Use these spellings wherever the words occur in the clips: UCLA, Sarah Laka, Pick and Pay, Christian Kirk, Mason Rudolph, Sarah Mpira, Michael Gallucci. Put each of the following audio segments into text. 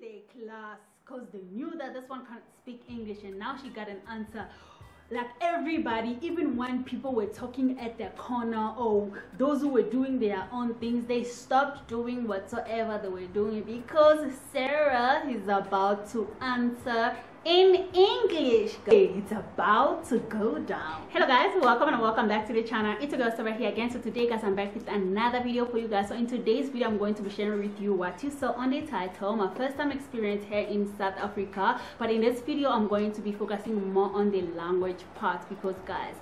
their class because they knew that this one can't speak English, and now she got an answer. Like everybody, even when people were talking at their corner or those who were doing their own things, they stopped doing whatsoever they were doing because Sarah is about to answer in English. It's about to go down. Hello guys, welcome and welcome back to the channel. It's your girl Sarah here again. So today guys, I'm back with another video for you guys. So in today's video, I'm going to be sharing with you what you saw on the title, my first time experience here in South Africa. But in this video, I'm going to be focusing more on the language part because guys,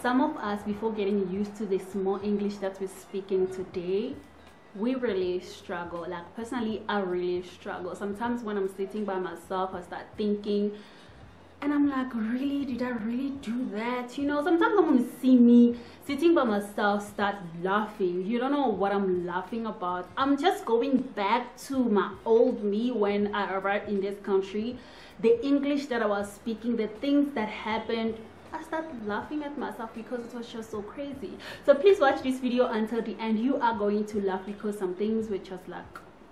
some of us, before getting used to the small English that we're speaking today, we really struggle. Like personally, I really struggle. Sometimes when I'm sitting by myself, I start thinking and I'm like, really, did I really do that? You know, sometimes I'm gonna see me sitting by myself start laughing. You don't know what I'm laughing about. I'm just going back to my old me when I arrived in this country, the English that I was speaking, the things that happened. I started laughing at myself because it was just so crazy. So please watch this video until the end. You are going to laugh because some things were just like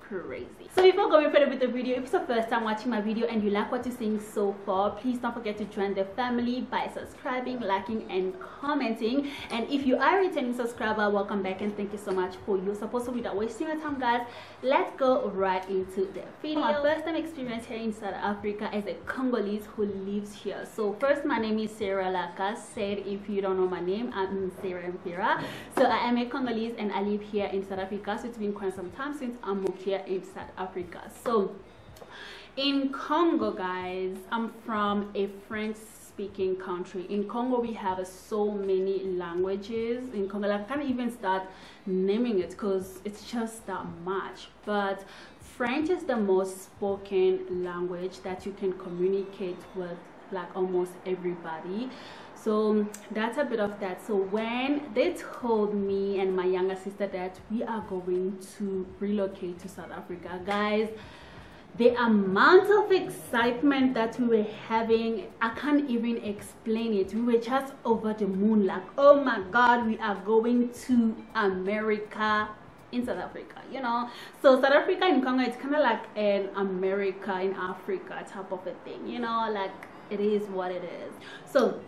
crazy. So before going further with the video, if it's your first time watching my video and you like what you're seeing so far, please don't forget to join the family by subscribing, liking and commenting. And if you are a returning subscriber, welcome back and thank you so much for your support. So without wasting your time guys, let's go right into the video. My first time experience here in South Africa as a Congolese who lives here. So first, my name is Sarah Laka. If you don't know my name, I'm Sarah Mpira. So I am a Congolese and I live here in South Africa. So it's been quite some time since I moved here in South Africa. So in Congo guys, I'm from a French speaking country. In Congo we have so many languages in Congo. I can't even start naming it because it's just that much, but French is the most spoken language that you can communicate with like almost everybody. So that's a bit of that. So when they told me and my younger sister that we are going to relocate to South Africa, guys, the amount of excitement that we were having, I can't even explain it. We were just over the moon, like, oh my God, we are going to America in South Africa, you know. So South Africa in Congo, it's kind of like an America in Africa type of a thing, you know, like it is what it is. So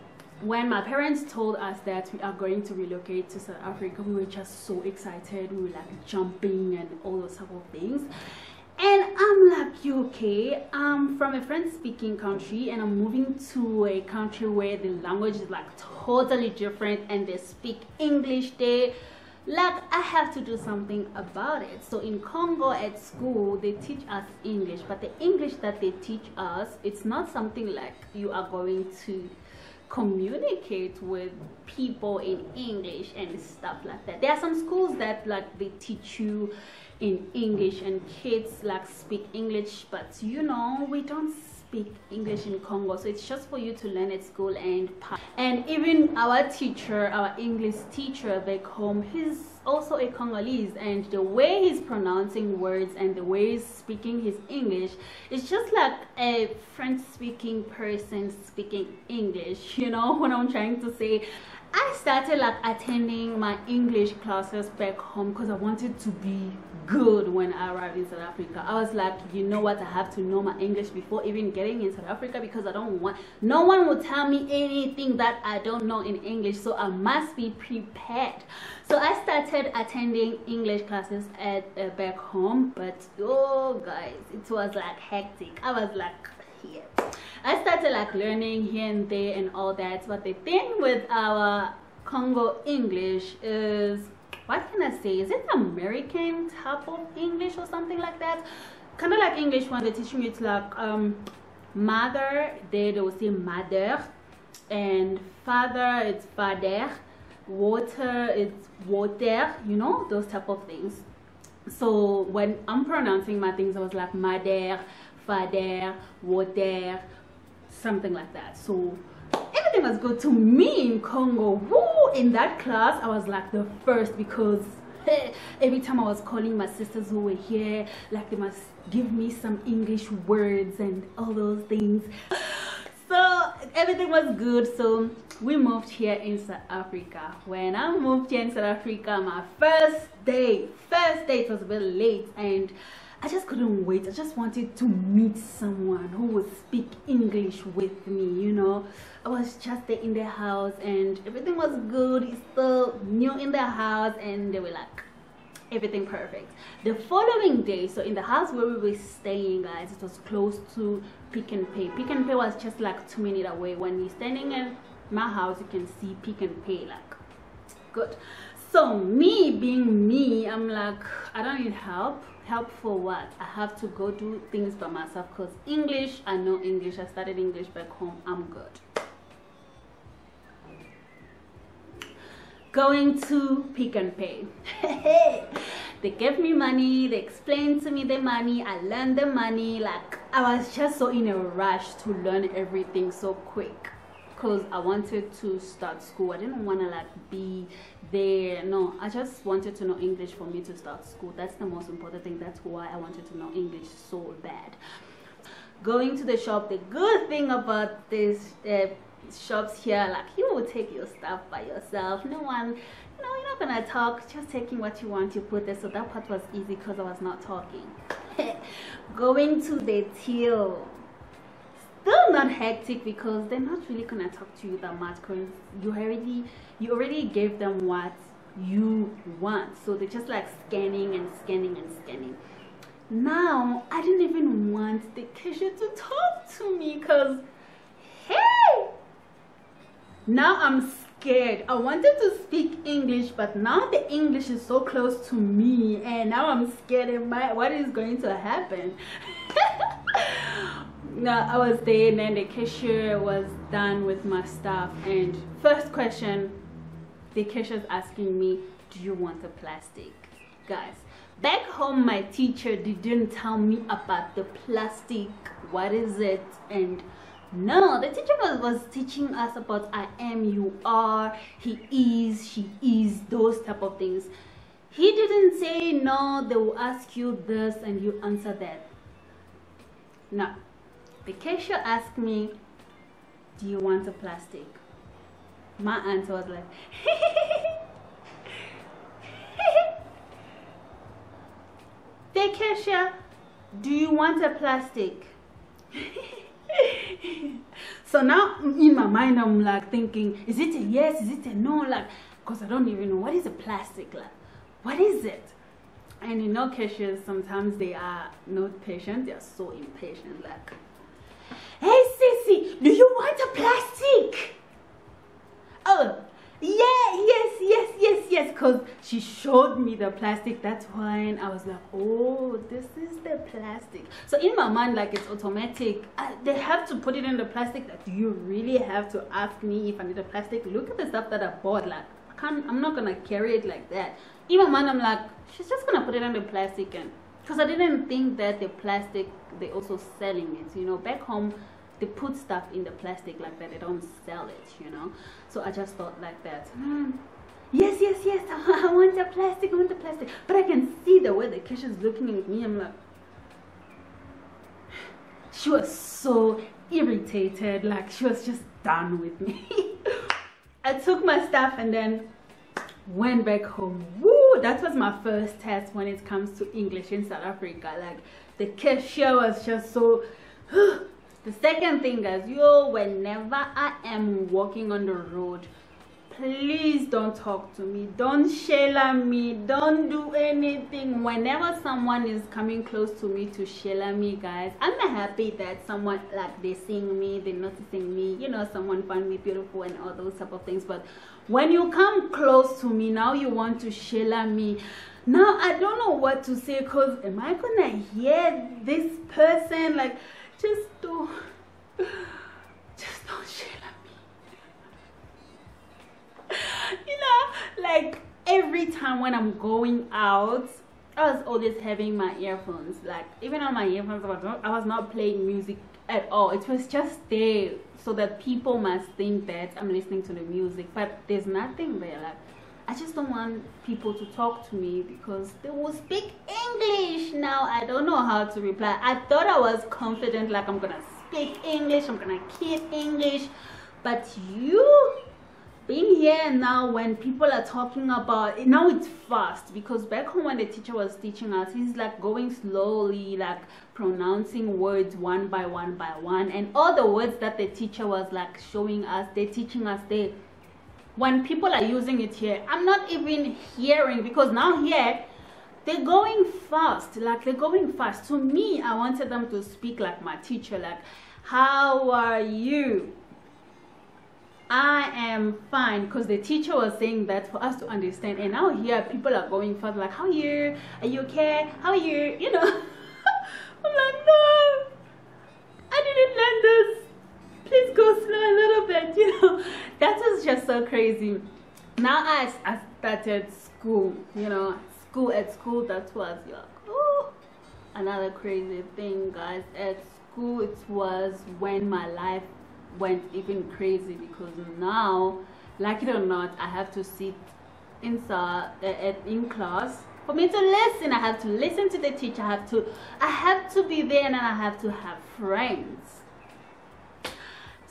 when my parents told us that we are going to relocate to South Africa, we were just so excited. We were like jumping and all those type of things. And I'm like, you okay? I'm from a French-speaking country and I'm moving to a country where the language is like totally different and they speak English there. Like, I have to do something about it. So in Congo at school, they teach us English, but the English that they teach us, it's not something like you are going to communicate with people in English and stuff like that. There are some schools that like they teach you in English and kids like speak English, but you know, we don't speak English in Congo, so it's just for you to learn at school. And even our teacher, our English teacher back home, he's also a Congolese, and the way he's pronouncing words and the way he's speaking his English, it's just like a French speaking person speaking English, you know what I'm trying to say. I started like attending my English classes back home because I wanted to be good when I arrived in South Africa. I was like, you know what, I have to know my English before even getting in South Africa because I don't want, no one will tell me anything that I don't know in English, so I must be prepared. So I started attending English classes at back home, but oh guys, it was like hectic. I was like, here. I started like learning here and there and all that, but the thing with our Congo English is, what can I say, is it American type of English or something like that? Kind of like English when they're teaching you, it's like mother, they will say mother, and father, it's father, water, it's water, you know, those type of things. So when I'm pronouncing my things, I was like mother, father, water, something like that. So everything was good to me in Congo. Woo! In that class, I was like the first because every time I was calling my sisters who were here, like they must give me some English words and all those things. So everything was good. So we moved here in South Africa. When I moved here in South Africa, my first day, it was a bit late, and I just couldn't wait. I just wanted to meet someone who would speak English with me, you know. I was just there in the house and everything was good. It's still new in the house and they were like, everything perfect. The following day, so in the house where we were staying, guys, it was close to Pick and Pay. Pick and Pay was just like 2 minutes away. When you're standing in my house, you can see Pick and Pay, like, good. So me being me, I'm like, I don't need help. Help for what? I have to go do things by myself because English, I know English. I studied English back home. I'm good. Going to Pick and Pay. They gave me money. They explained to me the money. I learned the money. Like, I was just so in a rush to learn everything so quick because I wanted to start school. I didn't want to like be there. No, I just wanted to know English for me to start school. That's the most important thing. That's why I wanted to know English so bad. Going to the shop, the good thing about these shops here, like, you will take your stuff by yourself. No one, you know, you're not gonna talk, just taking what you want, you put there. So that part was easy because I was not talking. Going to the till, still not hectic because they're not really gonna talk to you that much because you already gave them what you want, so they're just like scanning and scanning and scanning. Now I didn't even want the cashier to talk to me because, hey, now I'm scared. I wanted to speak English, but now the English is so close to me and now I'm scared. What is going to happen? I was there and then the cashier was done with my stuff, and first question, the cashier's asking me, do you want a plastic? Guys, back home my teacher didn't tell me about the plastic, what is it, and no, the teacher was teaching us about I am, you are, he is, she is, those type of things. He didn't say no, they will ask you this and you answer that. No. The cashier asked me, do you want a plastic? My answer was like, the cashier, do you want a plastic? So now in my mind, I'm like thinking, is it a yes? Is it a no? Like, because I don't even know what is a plastic. Like, what is it? And you know, cashiers, sometimes they are not patient. They are so impatient. Like, hey Sissy, do you want a plastic? Oh, yeah, yes, because she showed me the plastic. That's why I was like, oh, this is the plastic. So in my mind, like, it's automatic. They have to put it in the plastic. Like, do you really have to ask me if I need a plastic? Look at the stuff that I bought. Like, I'm not going to carry it like that. In my mind, I'm like, she's just going to put it in the plastic and... Because I didn't think that the plastic, they also selling it, you know. Back home, they put stuff in the plastic like that. They don't sell it, you know. So I just thought like that. Yes, I want the plastic, But I can see the way the cashier is looking at me. I'm like... She was so irritated. Like, she was just done with me. I took my stuff and then went back home. Woo! That was my first test when it comes to English in South Africa. Like, the cashier was just so... The second thing, guys, yo, whenever I am walking on the road, please don't talk to me. Don't shela me. Don't do anything. Whenever someone is coming close to me to shela me, guys, I'm not happy that someone, like, they're seeing me, they're noticing me. You know, someone found me beautiful and all those type of things. But when you come close to me, now you want to shela me. Now, I don't know what to say because am I going to hear this person? Like... Just don't share me. You know, like every time when I'm going out, I was always having my earphones. Like even on my earphones, I was not playing music at all. It was just there so that people must think that I'm listening to the music. But there's nothing there. Like I just don't want people to talk to me because they will speak English. Now I don't know how to reply. I thought I was confident, like I'm gonna speak English, I'm gonna keep English, but you being here now, when people are talking about now, it's fast, because back home when the teacher was teaching us, he's like going slowly, like pronouncing words one by one by one, and all the words that the teacher was like showing us, they're teaching us there. When people are using it here, I'm not even hearing, because now here they're going fast, like they're going fast. To me, I wanted them to speak like my teacher, like, how are you? I am fine, because the teacher was saying that for us to understand. And now here people are going fast, like, how are you? Are you okay? How are you? You know, I'm like, no, I didn't learn this. Please go slow a little bit, you know. That was just so crazy. Now I started school, you know, at school, that was like, oh, another crazy thing, guys. At school, it was when my life went even crazy, because now, like it or not, I have to sit in class. For me to listen, I have to listen to the teacher. I have to be there, and I have to have friends.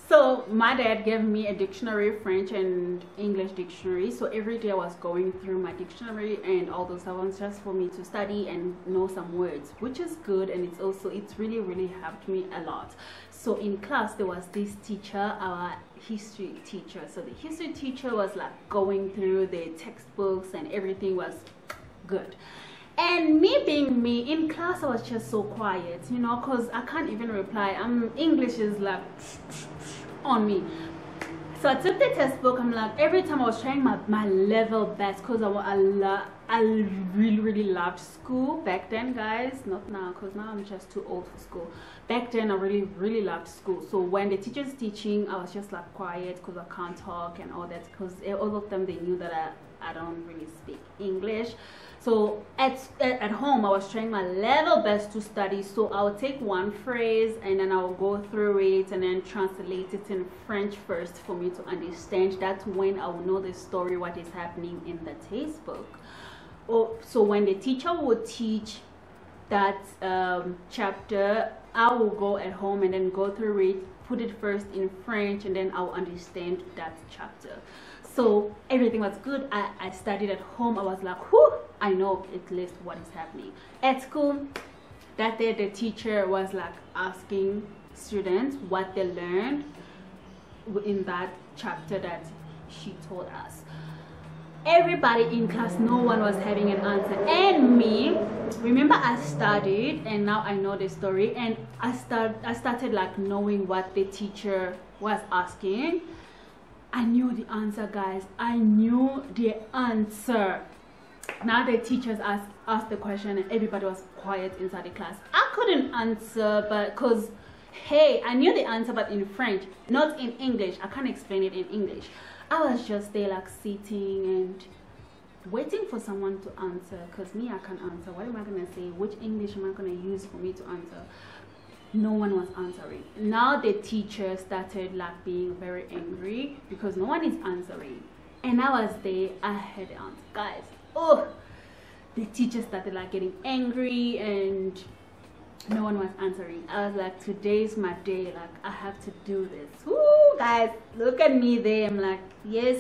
So my dad gave me a dictionary, French and English dictionary. So every day I was going through my dictionary and all those ones, just for me to study and know some words, which is good. And it's also, it's really, really helped me a lot. So in class, there was this teacher, our history teacher. So the history teacher was like going through the textbooks, and everything was good. And me being me, in class I was just so quiet, you know, because I can't even reply. English is like on me. So I took the textbook. I'm like, every time I was trying my level best, because I really, really loved school back then, guys. Not now, because now I'm just too old for school. Back then I really, really loved school. So when the teacher's teaching, I was just like quiet, because I can't talk and all that, because all of them, they knew that I don't really speak English. So at home, I was trying my level best to study. So I would take one phrase, and then I would go through it and then translate it in French first for me to understand. That's when I would know the story, what is happening in the textbook. Oh, so when the teacher would teach that chapter, I will go at home and then go through it, put it first in French, and then I'll understand that chapter. So everything was good. I studied at home. I was like, whew, I know at least what is happening. At school, that day the teacher was like asking students what they learned in that chapter that she told us. Everybody in class, no one was having an answer. And me, remember, I studied, and now I know the story, and I started like knowing what the teacher was asking. I knew the answer, guys. I knew the answer. Now the teachers asked the question, and everybody was quiet inside the class. I couldn't answer, but because, hey, I knew the answer, but in French, not in English. I can't explain it in English. I was just there like sitting and waiting for someone to answer, because me, I can't answer. What am I going to say? Which English am I going to use for me to answer? No one was answering. Now the teacher started like being very angry, because no one is answering. And I was there, I heard the answer. Guys, oh, the teacher started like getting angry, and no one was answering. I was like, today's my day, like I have to do this. Woo, guys, look at me there. I'm like, yes,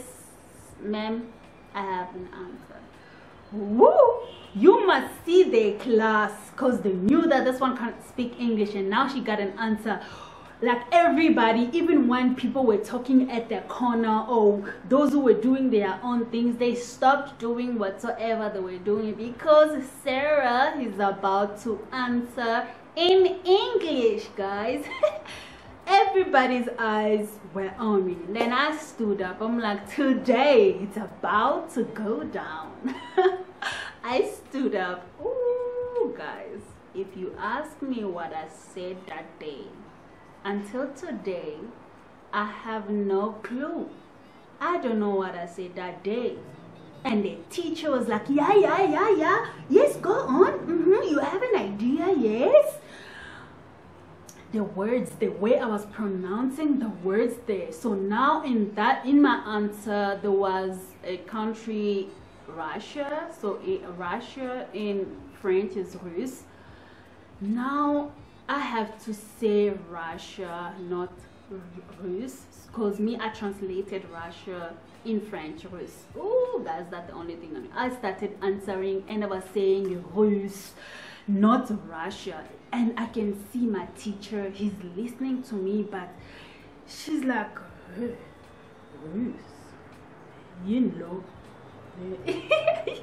ma'am, I have an answer. Woo! You must see the class, because they knew that this one can't speak English, and now she got an answer. Like everybody, even when people were talking at their corner, or those who were doing their own things, they stopped doing whatsoever they were doing, because Sarah is about to answer in English, guys. Everybody's eyes were on me. Then I stood up. I'm like, today it's about to go down. I stood up. Ooh, guys, if you ask me what I said that day, until today, I have no clue. I don't know what I said that day. And the teacher was like, yeah. Yes, go on. You have an idea, yes. The words, the way I was pronouncing the words there. So now in my answer, there was a country, Russia. So Russia in French is Russe. Now I have to say Russia, not Russe, because me I translated Russia in French, Russe. Oh, that's that the only thing. I started answering and I was saying Russe, not Russia. And I can see my teacher, he's listening to me, but she's like, Russe, you know.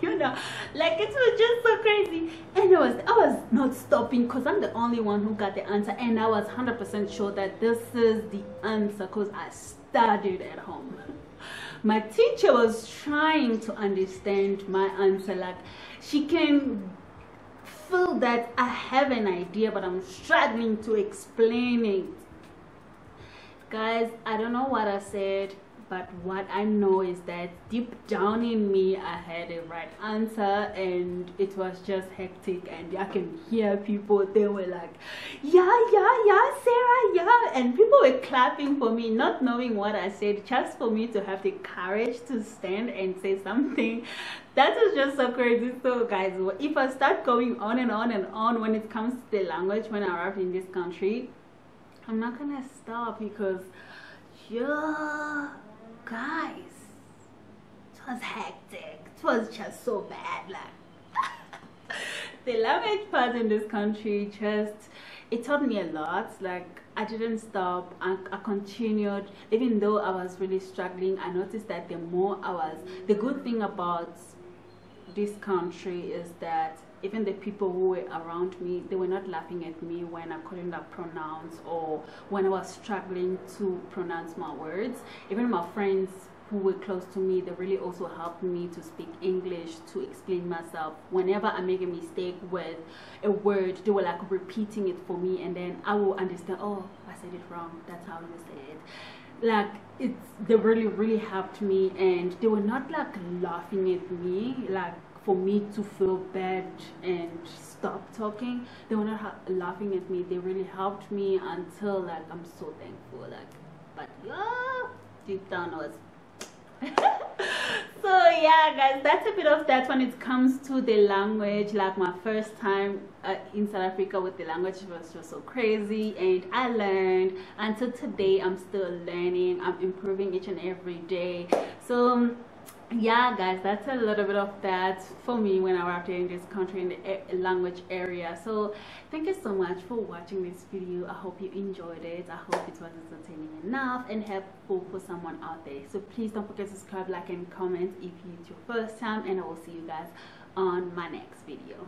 You know, like it was just so crazy. And I was not stopping because I'm the only one who got the answer, and I was 100% sure that this is the answer because I studied at home. My teacher was trying to understand my answer, like she can feel that I have an idea but I'm struggling to explain it. Guys, I don't know what I said, but what I know is that deep down in me, I had a right answer, and it was just hectic. And I can hear people, they were like, yeah, yeah, yeah, Sarah, yeah. And people were clapping for me, not knowing what I said, just for me to have the courage to stand and say something. That was just so crazy. So guys, if I start going on and on and on when it comes to the language when I arrived in this country, I'm not gonna stop because, yeah. Guys, it was hectic. It was just so bad. Like the language part in this country, just it taught me a lot. Like I didn't stop. I continued, even though I was really struggling. I noticed that the more I was, the good thing about this country is that even the people who were around me, they were not laughing at me when I couldn't pronounce or when I was struggling to pronounce my words. Even my friends who were close to me, they really also helped me to speak English, to explain myself. Whenever I make a mistake with a word, they were like repeating it for me, and then I will understand, oh, I said it wrong, that's how you say it. Like they really helped me, and they were not like laughing at me, like for me to feel bad and stop talking. They were not laughing at me. They really helped me until, like, I'm so thankful. Like, but yeah, deep down was. So yeah, guys, that's a bit of that when it comes to the language. Like my first time in South Africa with the language was just so crazy, and I learned. Until today, I'm still learning. I'm improving each and every day. So. Yeah guys, that's a little bit of that for me when I arrived here in this country in the language area. So thank you so much for watching this video. I hope you enjoyed it. I hope it was entertaining enough and helpful for someone out there. So please don't forget to subscribe, like, and comment if it's your first time, and I will see you guys on my next video.